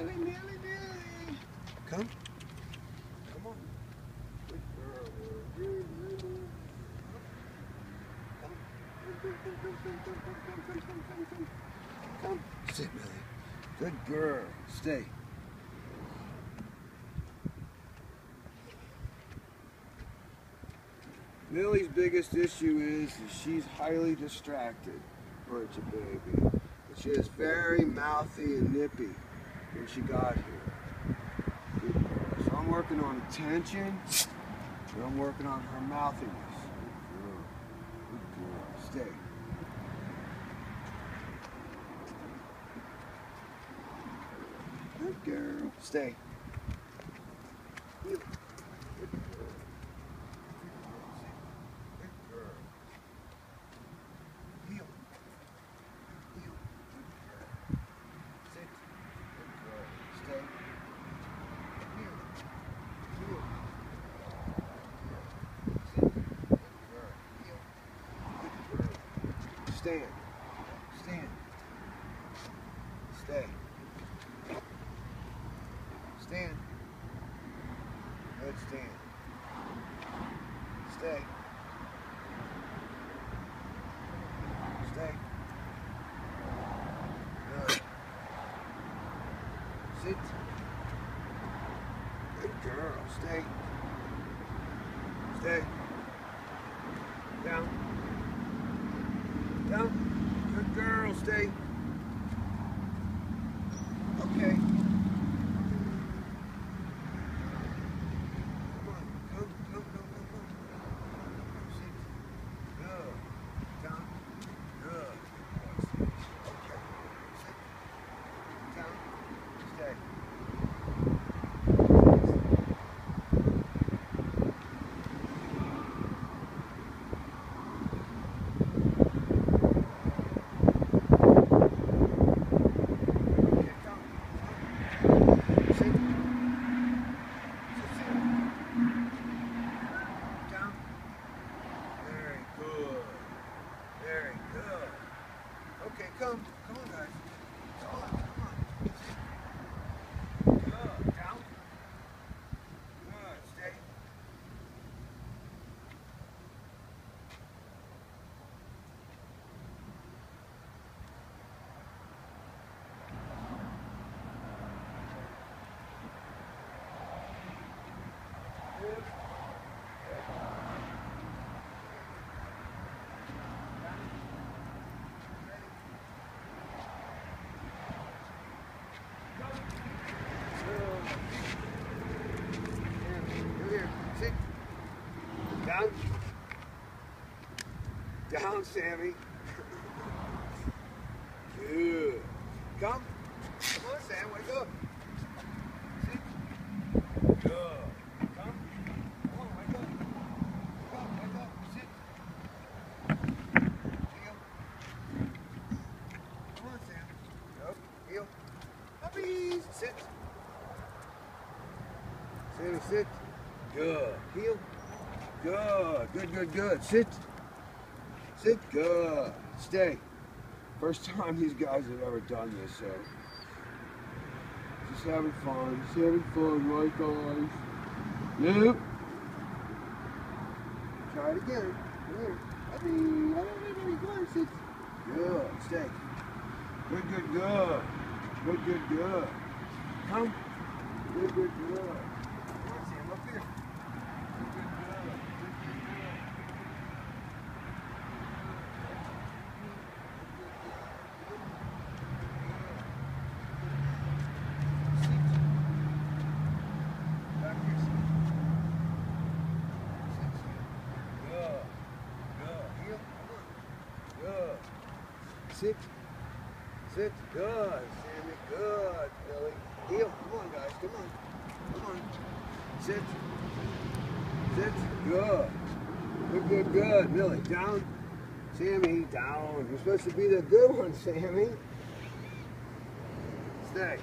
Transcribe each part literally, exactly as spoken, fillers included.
Millie, Millie, Millie. Come. Come on. Good girl. Millie, Millie. Come. Come, come, come, come, come, come, come, come, come, come. Come. Sit, Millie. Good girl. Stay. Millie's biggest issue is, is she's highly distracted for it's a baby. She is very mouthy and nippy when she got here. So I'm working on attention, and I'm working on her mouthiness. Good girl. Good girl. Stay. Good girl. Stay. Good girl. Stand. Stand. Stay. Stand. Good stand. Stay. Stay. Good. Sit. Good girl. Stay. Stay. Down. Down. Good girl, stay. Okay. Come on, come, come, come, come, come. Sit. Good. Down. Good. Okay. Sit. Down. Stay. Okay, come. Come on, guys. Come on. Come on. Good. Down. Good. Stay. Good. Down. Down, Sammy. Good. Come. Come on, Sam. Wake up. Sit. Good. Come. Come on, wake up. Wake up, wake up. Sit. Heel. Come on, Sam. Go. Heel. Puppies. Sit. Sammy, sit. Good. Heel. Good, good, good, good. Sit. Sit, good. Stay. First time these guys have ever done this, so. Just having fun, just having fun, right guys? Nope. Try it again. Good. I mean, I don't need any guys. Sit. Good, stay. Good, good, good. Good, good, good. Come. Good, good, good. Come on, Sam, up here. Sit. Sit. Good, Sammy. Good, Millie. Heel. Come on, guys. Come on. Come on. Sit. Sit. Good. Good, good, good. Millie. Down. Sammy. Down. You're supposed to be the good one, Sammy. Stay.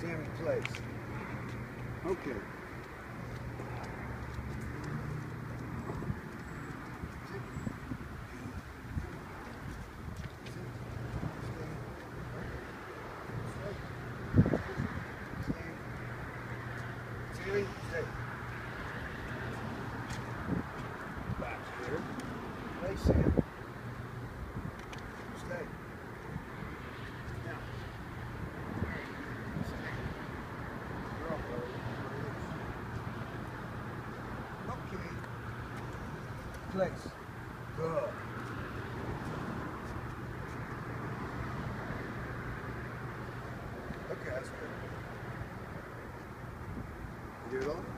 Sammy plays. Okay. Stay, Sam. Stay. Now. You're up, buddy. Okay. Place. Good. Okay, that's good. You do it all?